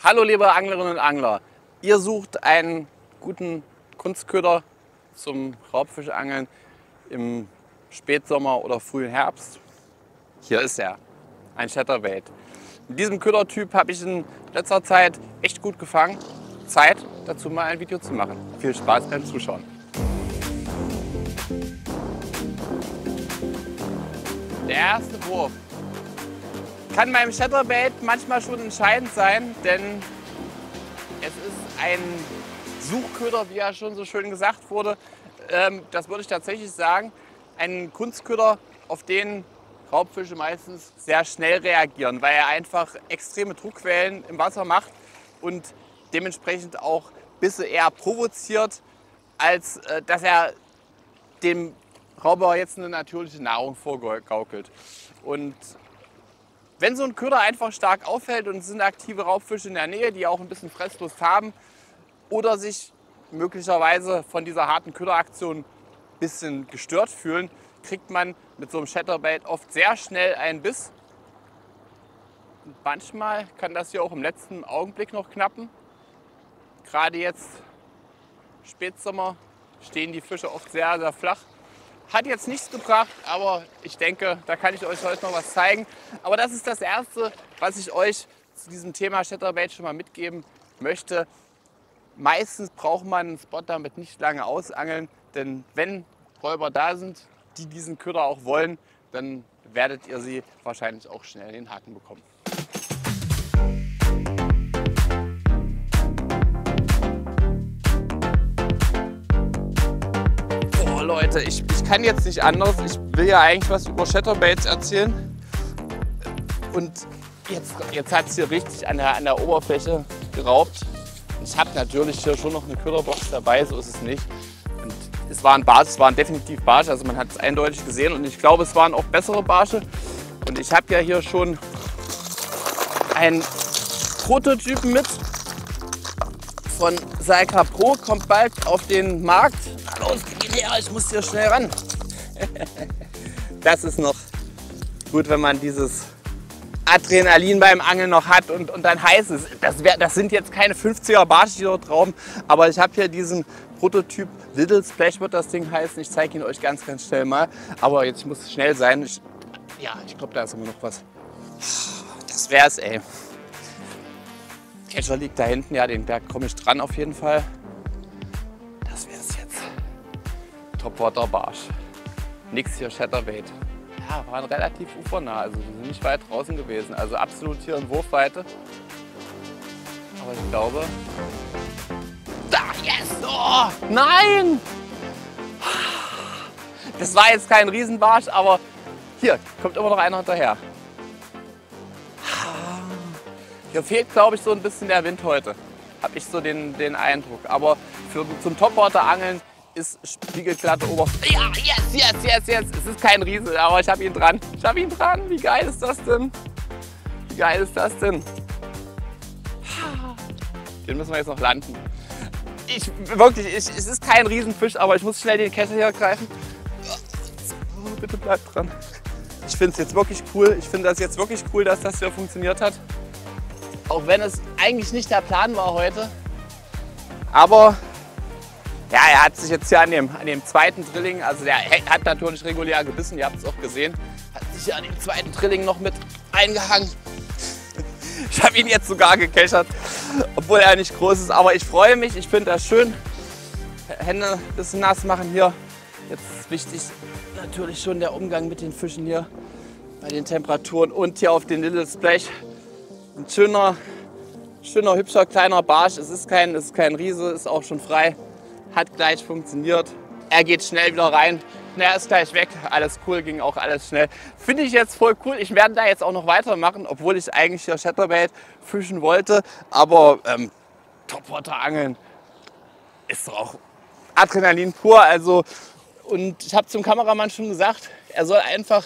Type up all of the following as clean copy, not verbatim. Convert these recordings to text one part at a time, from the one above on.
Hallo liebe Anglerinnen und Angler, ihr sucht einen guten Kunstköder zum Raubfischangeln im Spätsommer oder frühen Herbst. Hier ist er, ein Chatterbait. Mit diesem Ködertyp habe ich in letzter Zeit echt gut gefangen. Zeit dazu mal ein Video zu machen. Viel Spaß beim Zuschauen. Der erste Wurf kann beim Chatterbait manchmal schon entscheidend sein, denn es ist ein Suchköder, wie ja schon so schön gesagt wurde. Das würde ich tatsächlich sagen. Ein Kunstköder, auf den Raubfische meistens sehr schnell reagieren, weil er einfach extreme Druckquellen im Wasser macht und dementsprechend auch Bisse eher provoziert, als dass er dem Rauber jetzt eine natürliche Nahrung vorgaukelt. Und wenn so ein Köder einfach stark auffällt und es sind aktive Raubfische in der Nähe, die auch ein bisschen Fresslust haben oder sich möglicherweise von dieser harten Köderaktion ein bisschen gestört fühlen, kriegt man mit so einem Chatterbait oft sehr schnell einen Biss. Und manchmal kann das hier auch im letzten Augenblick noch knappen. Gerade jetzt Spätsommer stehen die Fische oft sehr, sehr flach. Hat jetzt nichts gebracht, aber ich denke, da kann ich euch heute noch was zeigen. Aber das ist das Erste, was ich euch zu diesem Thema Chatterbait schon mal mitgeben möchte. Meistens braucht man einen Spot damit nicht lange ausangeln, denn wenn Räuber da sind, die diesen Köder auch wollen, dann werdet ihr sie wahrscheinlich auch schnell in den Haken bekommen. Leute, ich kann jetzt nicht anders. Ich will ja eigentlich was über Chatterbaits erzählen. Und jetzt hat es hier richtig an der Oberfläche geraubt. Ich habe natürlich hier schon noch eine Köderbox dabei, so ist es nicht. Und es waren definitiv Barsche, also man hat es eindeutig gesehen. Und ich glaube, es waren auch bessere Barsche. Und ich habe ja hier schon einen Prototypen mit von Seika Pro, kommt bald auf den Markt. Los, geh her, ich muss hier schnell ran. Das ist noch gut, wenn man dieses Adrenalin beim Angeln noch hat und dann heiß ist. Das sind jetzt keine 50er Barsche, die dort rauben, aber ich habe hier diesen Prototyp Little Splash, wird das Ding heißen. Ich zeige ihn euch ganz, ganz schnell mal. Aber jetzt muss es schnell sein. Ich glaube, da ist immer noch was. Das wär's, ey. Catcher liegt da hinten, ja, den Berg komme ich dran auf jeden Fall. Das wär's jetzt. Topwater Barsch. Nix hier Chatterbait. Ja, waren relativ ufernah, also wir sind nicht weit draußen gewesen. Also absolut hier in Wurfweite. Aber ich glaube... Da, yes! Oh, nein! Das war jetzt kein Riesenbarsch, aber hier kommt immer noch einer hinterher. Hier fehlt, glaube ich, so ein bisschen der Wind heute, habe ich so den Eindruck. Aber zum Topwater-Angeln ist spiegelglatte Oberfläche. Ja, yes! Es ist kein Riese, aber ich habe ihn dran. Wie geil ist das denn? Den müssen wir jetzt noch landen. Es ist kein Riesenfisch, aber ich muss schnell den Kessel hier greifen. Oh, bitte bleib dran. Ich finde es jetzt wirklich cool. Dass das hier funktioniert hat. Auch wenn es eigentlich nicht der Plan war heute. Aber ja, er hat sich jetzt hier an dem zweiten Drilling, also der hat natürlich regulär gebissen, ihr habt es auch gesehen, hat sich hier an dem zweiten Drilling noch mit eingehangen. Ich habe ihn jetzt sogar gekeschert, obwohl er nicht groß ist. Aber ich freue mich, ich finde das schön. Hände ein bisschen nass machen hier. Jetzt ist wichtig natürlich schon der Umgang mit den Fischen hier bei den Temperaturen und hier auf den Little Splash. Ein schöner, hübscher, kleiner Barsch. Es ist kein Riese, ist auch schon frei. Hat gleich funktioniert. Er geht schnell wieder rein. Er ist gleich weg. Alles cool, ging auch alles schnell. Finde ich jetzt voll cool. Ich werde da jetzt auch noch weitermachen, obwohl ich eigentlich hier Chatterbait fischen wollte. Aber Topwater angeln ist doch auch Adrenalin pur. Also, und ich habe zum Kameramann schon gesagt, er soll einfach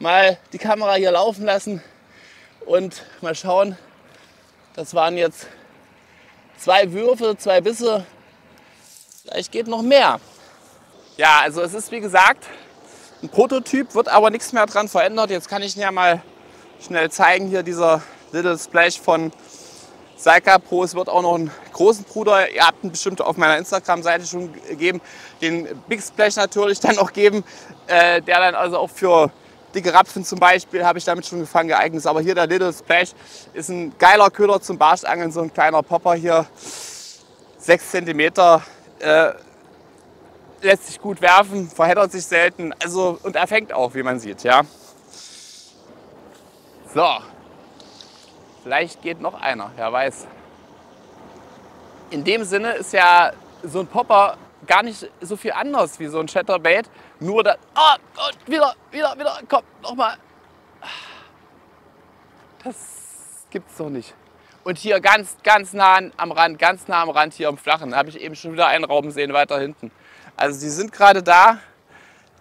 mal die Kamera hier laufen lassen. Und mal schauen, das waren jetzt 2 Würfe, 2 Bisse, vielleicht geht noch mehr. Ja, also es ist wie gesagt ein Prototyp, wird aber nichts mehr dran verändert. Jetzt kann ich ihn ja mal schnell zeigen, hier dieser Little Splash von Seika Pro, es wird auch noch einen großen Bruder, ihr habt ihn bestimmt auf meiner Instagram-Seite schon gegeben, den Big Splash natürlich dann auch geben, der dann also auch für dicke Rapfen zum Beispiel, habe ich damit schon gefangen, geeignet ist. Aber hier der Little Splash ist ein geiler Köder zum Barschangeln, so ein kleiner Popper hier, 6 cm, lässt sich gut werfen, verheddert sich selten, also und er fängt auch, wie man sieht, ja. So. Vielleicht geht noch einer, wer weiß. In dem Sinne ist ja so ein Popper gar nicht so viel anders wie so ein Chatterbait. Nur da. Oh, und wieder, komm, nochmal. Das gibt's doch nicht. Und hier ganz nah am Rand, hier am Flachen. Da habe ich eben schon wieder einen Rauben sehen, weiter hinten. Also die sind gerade da.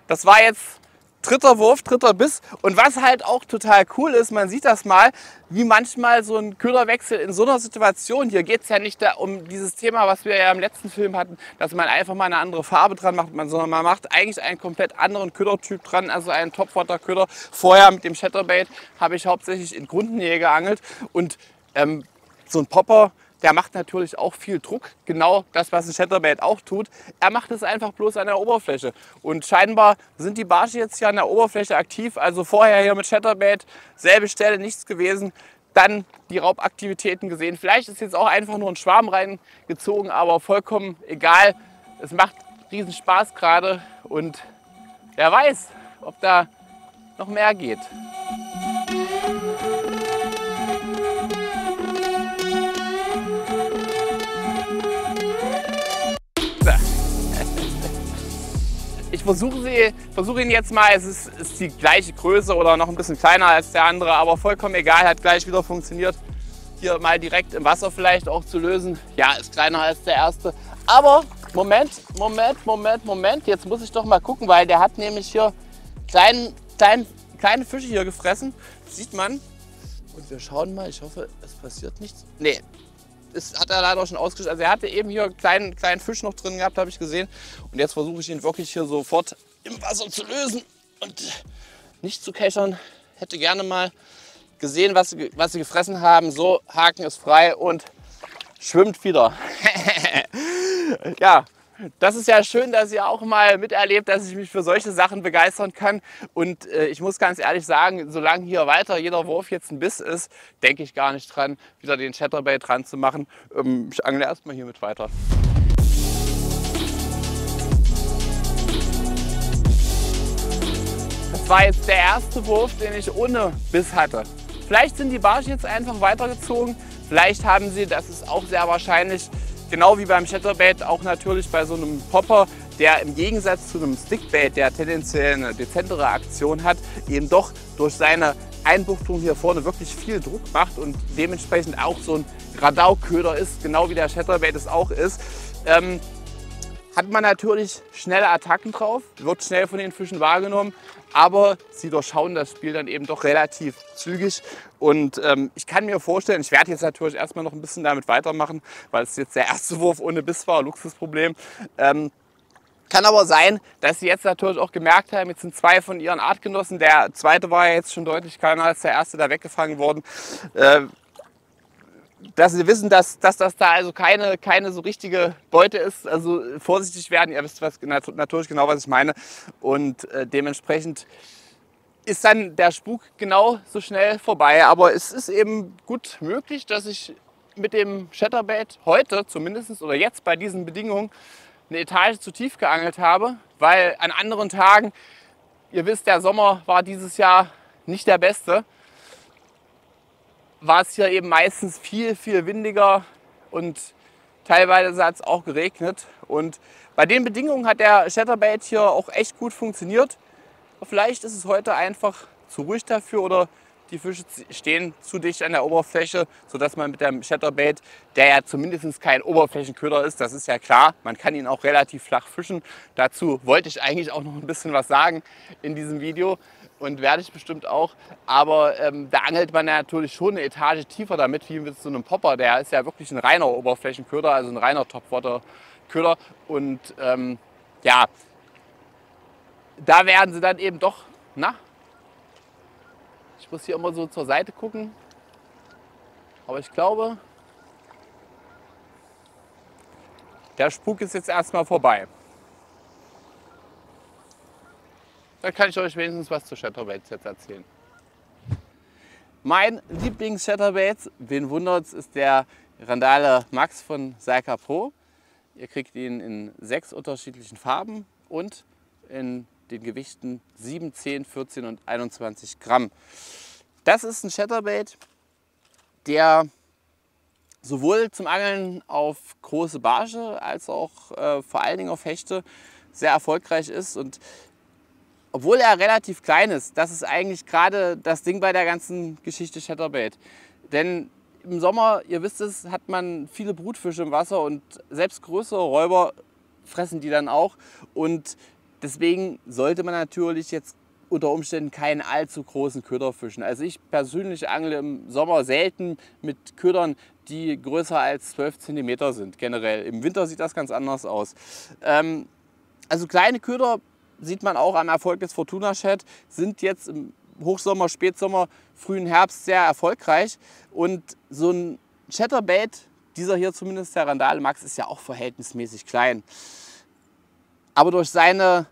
Das war jetzt. Dritter Wurf, dritter Biss, und was halt auch total cool ist, man sieht das mal, wie manchmal so ein Köderwechsel in so einer Situation, hier geht es ja nicht um dieses Thema, was wir ja im letzten Film hatten, dass man einfach mal eine andere Farbe dran macht, sondern man macht eigentlich einen komplett anderen Ködertyp dran, also einen Topwater-Köder. Vorher mit dem Chatterbait habe ich hauptsächlich in Grundnähe geangelt, und so ein Popper, der macht natürlich auch viel Druck, genau das, was ein Chatterbait auch tut. Er macht es einfach bloß an der Oberfläche. Und scheinbar sind die Barsche jetzt hier an der Oberfläche aktiv. Also vorher hier mit Chatterbait, selbe Stelle, nichts gewesen. Dann die Raubaktivitäten gesehen. Vielleicht ist jetzt auch einfach nur ein Schwarm reingezogen, aber vollkommen egal. Es macht riesen Spaß gerade, und wer weiß, ob da noch mehr geht. Ich versuche ihn jetzt mal, es ist die gleiche Größe oder noch ein bisschen kleiner als der andere, aber vollkommen egal, hat gleich wieder funktioniert. Hier mal direkt im Wasser vielleicht auch zu lösen. Ja, ist kleiner als der erste. Aber Moment, jetzt muss ich doch mal gucken, weil der hat nämlich hier kleine Fische hier gefressen. Das sieht man. Und wir schauen mal, ich hoffe, es passiert nichts. Nee. Das hat er leider schon ausgeschlossen. Also er hatte eben hier einen kleinen Fisch noch drin gehabt, habe ich gesehen. Und jetzt versuche ich ihn wirklich hier sofort im Wasser zu lösen und nicht zu keschern. Hätte gerne mal gesehen, was sie gefressen haben. So, Haken ist frei und schwimmt wieder. Ja, das ist ja schön, dass ihr auch mal miterlebt, dass ich mich für solche Sachen begeistern kann. Und ich muss ganz ehrlich sagen, solange hier weiter jeder Wurf jetzt ein Biss ist, denke ich gar nicht dran, wieder den Chatterbait dran zu machen. Ich angle erstmal hiermit weiter. Das war jetzt der erste Wurf, den ich ohne Biss hatte. Vielleicht sind die Barsche jetzt einfach weitergezogen. Vielleicht haben sie, das ist auch sehr wahrscheinlich, genau wie beim Chatterbait, auch natürlich bei so einem Popper, der im Gegensatz zu einem Stickbait, der tendenziell eine dezentere Aktion hat, eben doch durch seine Einbuchtung hier vorne wirklich viel Druck macht und dementsprechend auch so ein Radauköder ist, genau wie der Chatterbait es auch ist. Hat man natürlich schnelle Attacken drauf, wird schnell von den Fischen wahrgenommen, aber sie durchschauen das Spiel dann eben doch relativ zügig. Und ich kann mir vorstellen, ich werde jetzt natürlich erstmal noch ein bisschen damit weitermachen, weil es jetzt der erste Wurf ohne Biss war, Luxusproblem. Kann aber sein, dass sie jetzt natürlich auch gemerkt haben, jetzt sind zwei von ihren Artgenossen, der zweite war ja jetzt schon deutlich kleiner als der erste, da weggefangen worden. Dass sie wissen, dass das da also keine so richtige Beute ist. Also vorsichtig werden, ihr wisst natürlich genau, was ich meine. Und dementsprechend ist dann der Spuk genau so schnell vorbei. Aber es ist eben gut möglich, dass ich mit dem Chatterbait heute zumindest oder jetzt bei diesen Bedingungen eine Etage zu tief geangelt habe. Weil an anderen Tagen, ihr wisst, der Sommer war dieses Jahr nicht der beste. War es hier eben meistens viel windiger und teilweise hat es auch geregnet. Und bei den Bedingungen hat der Chatterbait hier auch echt gut funktioniert. Vielleicht ist es heute einfach zu ruhig dafür oder die Fische stehen zu dicht an der Oberfläche, sodass man mit dem Chatterbait, der ja zumindest kein Oberflächenköder ist, das ist ja klar, man kann ihn auch relativ flach fischen. Dazu wollte ich eigentlich auch noch ein bisschen was sagen in diesem Video. Und werde ich bestimmt auch, aber da angelt man ja natürlich schon eine Etage tiefer damit, wie mit so einem Popper. Der ist ja wirklich ein reiner Oberflächenköder, also ein reiner Topwater-Köder. Und ja, da werden sie dann eben doch, na, ich muss hier immer so zur Seite gucken, aber ich glaube, Der Spuk ist jetzt erstmal vorbei. Da kann ich euch wenigstens was zu Chatterbaits jetzt erzählen. Mein Lieblings-Chatterbait, wen wundert's, ist der Randale Max von Seika Pro. Ihr kriegt ihn in 6 unterschiedlichen Farben und in den Gewichten 7, 10, 14 und 21 Gramm. Das ist ein Chatterbait, der sowohl zum Angeln auf große Barsche als auch vor allen Dingen auf Hechte sehr erfolgreich ist. Und obwohl er relativ klein ist, das ist eigentlich gerade das Ding bei der ganzen Geschichte Chatterbait. Denn im Sommer, ihr wisst es, hat man viele Brutfische im Wasser und selbst größere Räuber fressen die dann auch. Und deswegen sollte man natürlich jetzt unter Umständen keinen allzu großen Köder fischen. Also ich persönlich angle im Sommer selten mit Ködern, die größer als 12 cm sind, generell. Im Winter sieht das ganz anders aus. Also kleine Köder sieht man auch am Erfolg des Fortuna Shad, sind jetzt im Hochsommer, Spätsommer, frühen Herbst sehr erfolgreich. Und so ein Chatterbait, dieser hier zumindest, der Randale Max, ist ja auch verhältnismäßig klein. Aber durch seine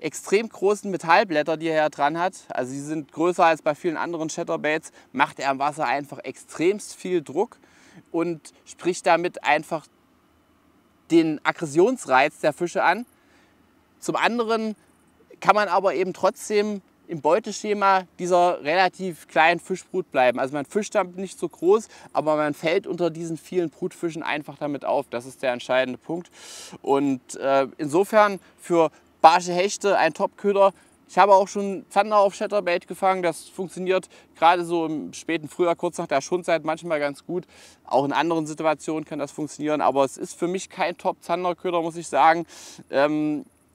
extrem großen Metallblätter, die er dran hat, also die sind größer als bei vielen anderen Chatterbaits, macht er im Wasser einfach extremst viel Druck und spricht damit einfach den Aggressionsreiz der Fische an. Zum anderen kann man aber eben trotzdem im Beuteschema dieser relativ kleinen Fischbrut bleiben. Also man fischt damit nicht so groß, aber man fällt unter diesen vielen Brutfischen einfach damit auf. Das ist der entscheidende Punkt. Und insofern für Barsche, Hechte ein Top-Köder. Ich habe auch schon Zander auf Chatterbait gefangen. Das funktioniert gerade so im späten Frühjahr, kurz nach der Schundzeit manchmal ganz gut. Auch in anderen Situationen kann das funktionieren. Aber es ist für mich kein Top-Zander-Köder, muss ich sagen.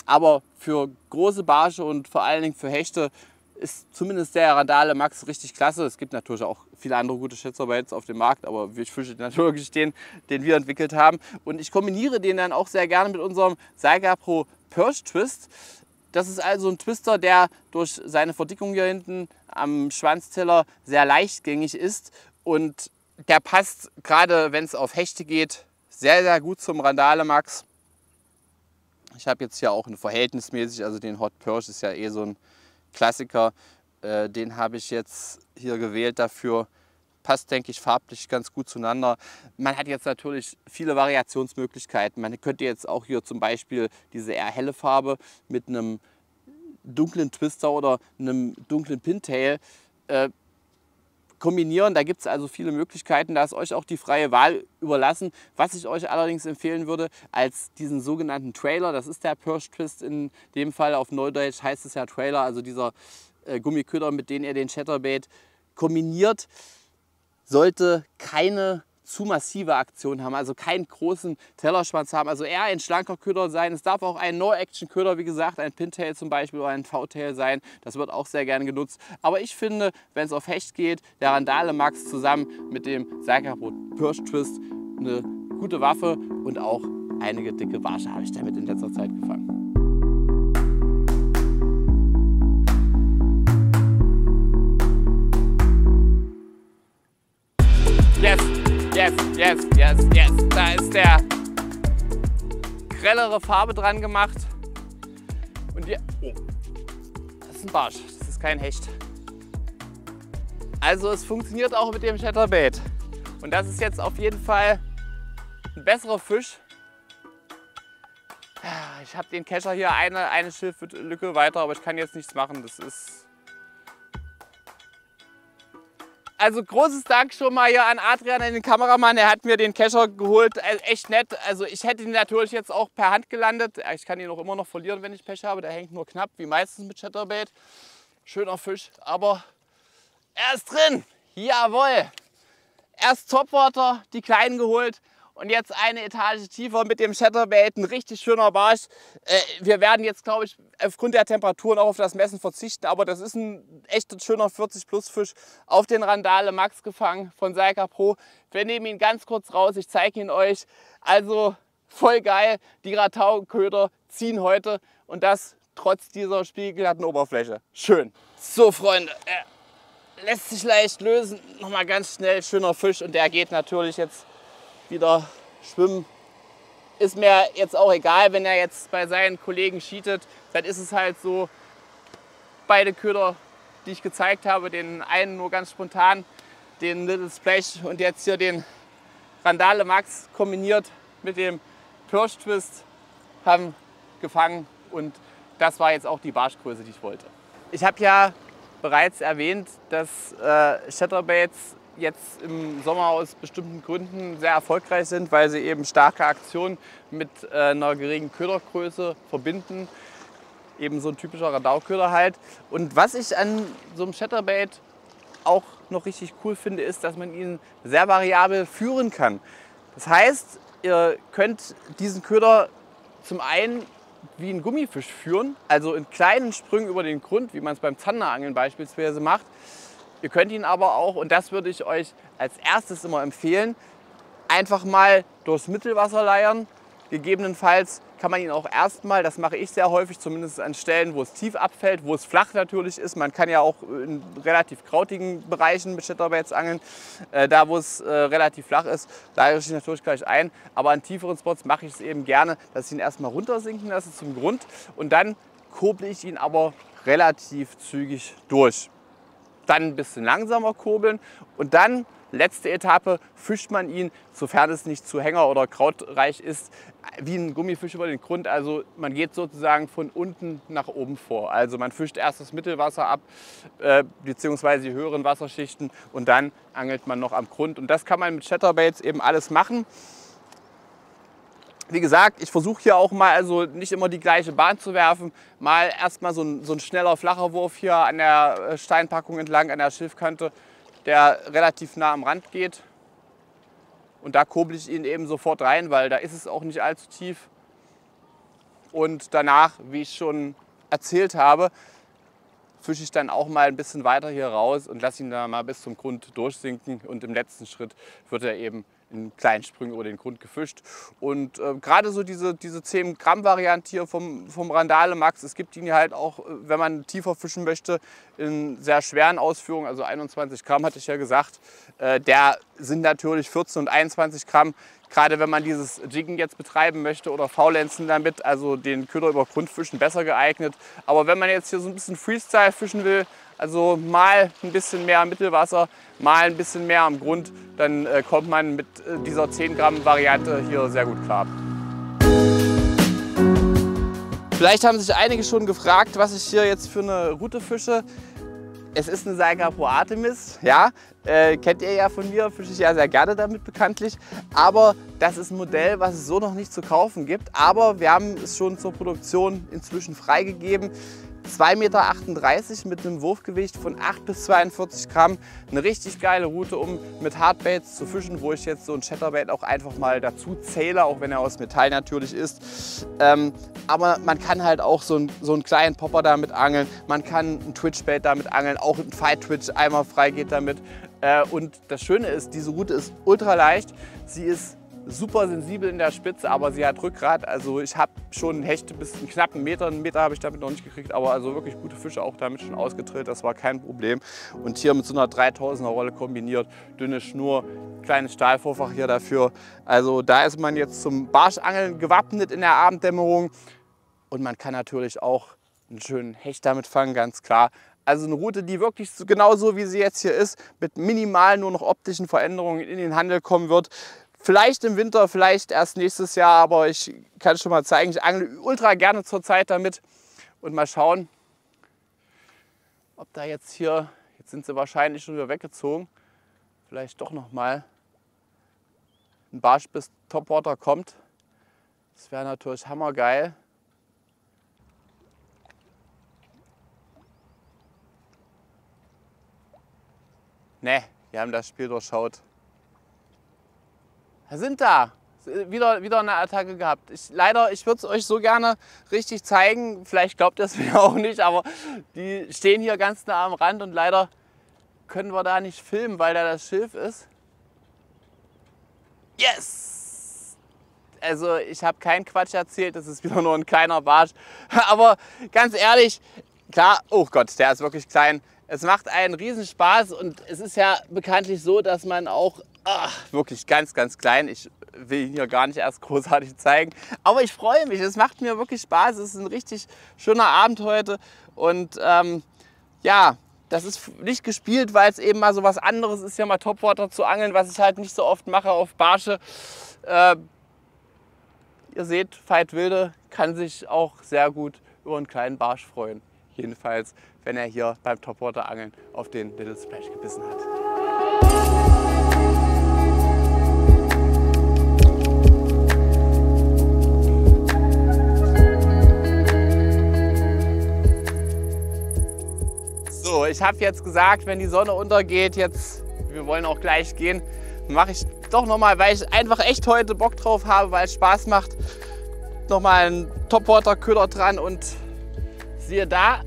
Aber für große Barsche und vor allen Dingen für Hechte ist zumindest der Randale Max richtig klasse. Es gibt natürlich auch viele andere gute Chatterbaits auf dem Markt, aber ich fische natürlich den wir entwickelt haben. Und ich kombiniere den dann auch sehr gerne mit unserem Seika Pro Perch Twist. Das ist also ein Twister, der durch seine Verdickung hier hinten am Schwanzteller sehr leichtgängig ist. Und der passt, gerade wenn es auf Hechte geht, sehr, sehr gut zum Randale Max. Ich habe jetzt hier auch einen verhältnismäßig, also den Hot Perch ist ja eh so ein Klassiker. Den habe ich jetzt hier gewählt dafür. Passt, denke ich, farblich ganz gut zueinander. Man hat jetzt natürlich viele Variationsmöglichkeiten. Man könnte jetzt auch hier zum Beispiel diese eher helle Farbe mit einem dunklen Twister oder einem dunklen Pintail kombinieren. Da gibt es also viele Möglichkeiten, da ist euch auch die freie Wahl überlassen. Was ich euch allerdings empfehlen würde, als diesen sogenannten Trailer, das ist der Perch Twist in dem Fall, auf Neudeutsch heißt es ja Trailer, also dieser Gummiköder, mit dem ihr den Chatterbait kombiniert, sollte keine zu massive Aktion haben, also keinen großen Tellerschwanz haben, also eher ein schlanker Köder sein. Es darf auch ein No-Action-Köder, wie gesagt, ein Pintail zum Beispiel oder ein V-Tail sein. Das wird auch sehr gerne genutzt. Aber ich finde, wenn es auf Hecht geht, der Randale Max zusammen mit dem Seika Pro Perch Twist eine gute Waffe, und auch einige dicke Barsche habe ich damit in letzter Zeit gefangen. Yes, da ist der grellere Farbe dran gemacht. Und hier, oh, das ist ein Barsch, das ist kein Hecht. Also es funktioniert auch mit dem Chatterbait. Und das ist jetzt auf jeden Fall ein besserer Fisch. Ich habe den Kescher hier eine Schilflücke weiter, aber ich kann jetzt nichts machen. Das ist... Also großes Dank schon mal hier an Adrian, an den Kameramann. Er hat mir den Kescher geholt, also echt nett. Also ich hätte ihn natürlich jetzt auch per Hand gelandet. Ich kann ihn auch immer noch verlieren, wenn ich Pech habe. Der hängt nur knapp, wie meistens mit Chatterbait. Schöner Fisch, aber er ist drin. Jawohl. Erst Topwater, die Kleinen geholt. Und jetzt eine Etage tiefer mit dem Chatterbait, ein richtig schöner Barsch. Wir werden jetzt, glaube ich, aufgrund der Temperaturen auch auf das Messen verzichten. Aber das ist ein echt schöner 40-Plus-Fisch auf den Randale Max gefangen von Seika Pro. Wir nehmen ihn ganz kurz raus, ich zeige ihn euch. Also voll geil, die Ratau-Köder ziehen heute. Und das trotz dieser spiegelglatten Oberfläche. Schön. So, Freunde. Lässt sich leicht lösen. Nochmal ganz schnell, schöner Fisch. Und der geht natürlich jetzt wieder schwimmen ist mir jetzt auch egal, wenn er jetzt bei seinen Kollegen cheatet, dann ist es halt so, beide Köder, die ich gezeigt habe, den einen nur ganz spontan, den Little Splash und jetzt hier den Randale Max kombiniert mit dem Perch Twist, haben gefangen und das war jetzt auch die Barschgröße, die ich wollte. Ich habe ja bereits erwähnt, dass Chatterbaits jetzt im Sommer aus bestimmten Gründen sehr erfolgreich sind, weil sie eben starke Aktionen mit einer geringen Ködergröße verbinden. Eben so ein typischer Radauköder halt. Und was ich an so einem Chatterbait auch noch richtig cool finde, ist, dass man ihn sehr variabel führen kann. Das heißt, ihr könnt diesen Köder zum einen wie einen Gummifisch führen, also in kleinen Sprüngen über den Grund, wie man es beim Zanderangeln beispielsweise macht. Ihr könnt ihn aber auch, und das würde ich euch als erstes immer empfehlen, einfach mal durchs Mittelwasser leiern. Gegebenenfalls kann man ihn auch erstmal, das mache ich sehr häufig, zumindest an Stellen, wo es tief abfällt, wo es flach natürlich ist. Man kann ja auch in relativ krautigen Bereichen mit Chatterbaits angeln. Da, wo es relativ flach ist, leiere ich ihn natürlich gleich ein. Aber an tieferen Spots mache ich es eben gerne, dass ich ihn erstmal runtersinken lasse zum Grund. Und dann kurble ich ihn aber relativ zügig durch. Dann ein bisschen langsamer kurbeln und dann, letzte Etappe, fischt man ihn, sofern es nicht zu hänger- oder krautreich ist, wie ein Gummifisch über den Grund. Also man geht sozusagen von unten nach oben vor. Also man fischt erst das Mittelwasser ab, beziehungsweise die höheren Wasserschichten und dann angelt man noch am Grund. Und das kann man mit Chatterbaits eben alles machen. Wie gesagt, ich versuche hier auch mal, also nicht immer die gleiche Bahn zu werfen, mal erstmal so ein schneller, flacher Wurf hier an der Steinpackung entlang, an der Schilfkante, der relativ nah am Rand geht. Und da kurbel ich ihn eben sofort rein, weil da ist es auch nicht allzu tief. Und danach, wie ich schon erzählt habe, fische ich dann auch mal ein bisschen weiter hier raus und lasse ihn dann mal bis zum Grund durchsinken. Und im letzten Schritt wird er eben in kleinen Sprüngen über den Grund gefischt. Und gerade so diese 10 Gramm Variante hier vom Randale Max, es gibt ihn halt auch, wenn man tiefer fischen möchte, in sehr schweren Ausführungen, also 21 Gramm hatte ich ja gesagt, der sind natürlich 14 und 21 Gramm, gerade wenn man dieses Jiggen jetzt betreiben möchte oder Faulenzen damit, also den Köder über Grund fischen, besser geeignet. Aber wenn man jetzt hier so ein bisschen Freestyle fischen will, also mal ein bisschen mehr im Mittelwasser, mal ein bisschen mehr am Grund, dann kommt man mit dieser 10 Gramm Variante hier sehr gut klar. Vielleicht haben sich einige schon gefragt, was ich hier jetzt für eine Route fische. Es ist eine Seika Pro Artemis, ja, kennt ihr ja von mir, fische ich ja sehr gerne damit bekanntlich. Aber das ist ein Modell, was es so noch nicht zu kaufen gibt. Aber wir haben es schon zur Produktion inzwischen freigegeben. 2,38 Meter mit einem Wurfgewicht von 8 bis 42 Gramm. Eine richtig geile Route, um mit Hardbaits zu fischen, wo ich jetzt so ein Chatterbait auch einfach mal dazu zähle, auch wenn er aus Metall natürlich ist. Aber man kann halt auch so einen kleinen Popper damit angeln, man kann ein Twitchbait damit angeln, auch ein Fight-Twitch einmal frei geht damit. Und das Schöne ist, diese Route ist ultra leicht, sie ist super sensibel in der Spitze, aber sie hat Rückgrat, also ich habe schon einen Hechte bis einen knappen Meter, habe ich damit noch nicht gekriegt, aber also wirklich gute Fische auch damit schon ausgetrillt, das war kein Problem. Und hier mit so einer 3000er Rolle kombiniert, dünne Schnur, kleines Stahlvorfach hier dafür, also da ist man jetzt zum Barschangeln gewappnet in der Abenddämmerung und man kann natürlich auch einen schönen Hecht damit fangen, ganz klar. Also eine Route, die wirklich genauso wie sie jetzt hier ist, mit minimal nur noch optischen Veränderungen in den Handel kommen wird. Vielleicht im Winter, vielleicht erst nächstes Jahr, aber ich kann schon mal zeigen, ich angle ultra gerne zurzeit damit und mal schauen, ob da jetzt hier, jetzt sind sie wahrscheinlich schon wieder weggezogen, vielleicht doch nochmal ein Barsch bis Topwater kommt. Das wäre natürlich hammergeil. Ne, wir haben das Spiel durchschaut. Sind da. Wieder eine Attacke gehabt. Leider, ich würde es euch so gerne richtig zeigen. Vielleicht glaubt ihr es mir auch nicht, aber die stehen hier ganz nah am Rand und leider können wir da nicht filmen, weil da das Schilf ist. Yes! Also ich habe keinen Quatsch erzählt, das ist wieder nur ein kleiner Barsch. Aber ganz ehrlich, klar, oh Gott, der ist wirklich klein. Es macht einen Riesenspaß und es ist ja bekanntlich so, dass man auch wirklich ganz, ganz klein. Ich will ihn hier gar nicht erst großartig zeigen. Aber ich freue mich, es macht mir wirklich Spaß. Es ist ein richtig schöner Abend heute. Und ja, das ist nicht gespielt, weil es eben mal so was anderes ist, ja mal Topwater zu angeln, was ich halt nicht so oft mache auf Barsche. Ihr seht, Veit Wilde kann sich auch sehr gut über einen kleinen Barsch freuen. Jedenfalls, wenn er hier beim Topwater angeln auf den Little Splash gebissen hat. So, ich habe jetzt gesagt, wenn die Sonne untergeht, jetzt, wir wollen auch gleich gehen, mache ich doch nochmal, weil ich einfach echt heute Bock drauf habe, weil es Spaß macht, nochmal einen Topwater-Köder dran und siehe da,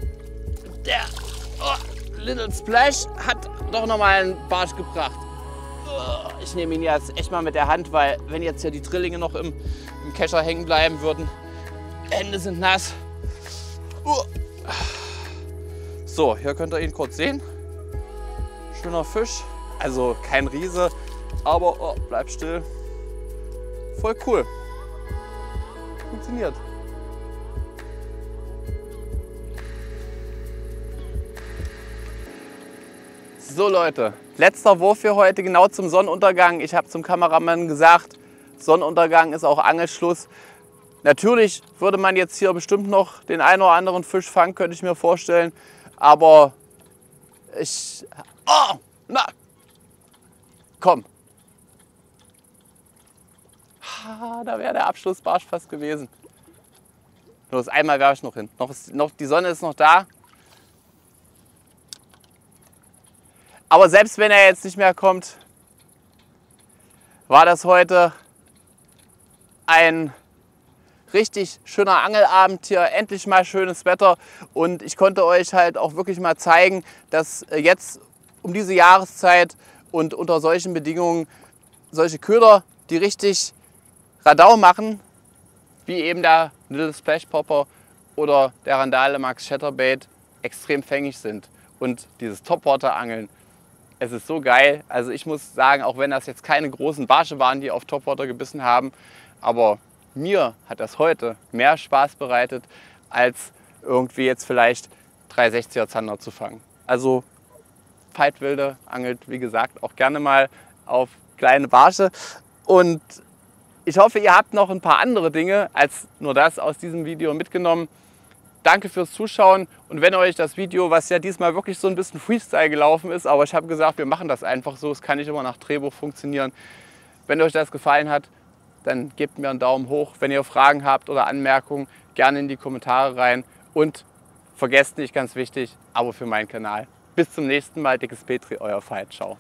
der Little Splash hat doch nochmal einen Barsch gebracht. Ich nehme ihn jetzt echt mal mit der Hand, weil wenn jetzt hier die Drillinge noch im Kescher hängen bleiben würden, Hände sind nass. So, hier könnt ihr ihn kurz sehen. Schöner Fisch, also kein Riese, aber bleibt still. Voll cool. Funktioniert. So Leute, letzter Wurf für heute, genau zum Sonnenuntergang. Ich habe zum Kameramann gesagt, Sonnenuntergang ist auch Angelschluss. Natürlich würde man jetzt hier bestimmt noch den einen oder anderen Fisch fangen, könnte ich mir vorstellen. Aber ich... Oh! Na! Komm! Da wäre der Abschlussbarsch fast gewesen. Nur das einmal werfe ich noch hin. Die Sonne ist noch da. Aber selbst wenn er jetzt nicht mehr kommt, war das heute ein richtig schöner Angelabend hier, endlich mal schönes Wetter und ich konnte euch halt auch wirklich mal zeigen, dass jetzt um diese Jahreszeit und unter solchen Bedingungen solche Köder, die richtig Radau machen, wie eben der Little Splash Popper oder der Randale Max Chatterbait, extrem fängig sind. Und dieses Topwater-Angeln, es ist so geil. Also ich muss sagen, auch wenn das jetzt keine großen Barsche waren, die auf Topwater gebissen haben, aber mir hat das heute mehr Spaß bereitet, als irgendwie jetzt vielleicht 360er Zander zu fangen. Also Veit Wilde angelt, wie gesagt, auch gerne mal auf kleine Barsche. Und ich hoffe, ihr habt noch ein paar andere Dinge als nur das aus diesem Video mitgenommen. Danke fürs Zuschauen und wenn euch das Video, was ja diesmal wirklich so ein bisschen Freestyle gelaufen ist, aber ich habe gesagt, wir machen das einfach so, es kann nicht immer nach Drehbuch funktionieren. Wenn euch das gefallen hat, dann gebt mir einen Daumen hoch. Wenn ihr Fragen habt oder Anmerkungen, gerne in die Kommentare rein. Und vergesst nicht, ganz wichtig, Abo für meinen Kanal. Bis zum nächsten Mal, dickes Petri, euer Veit, ciao.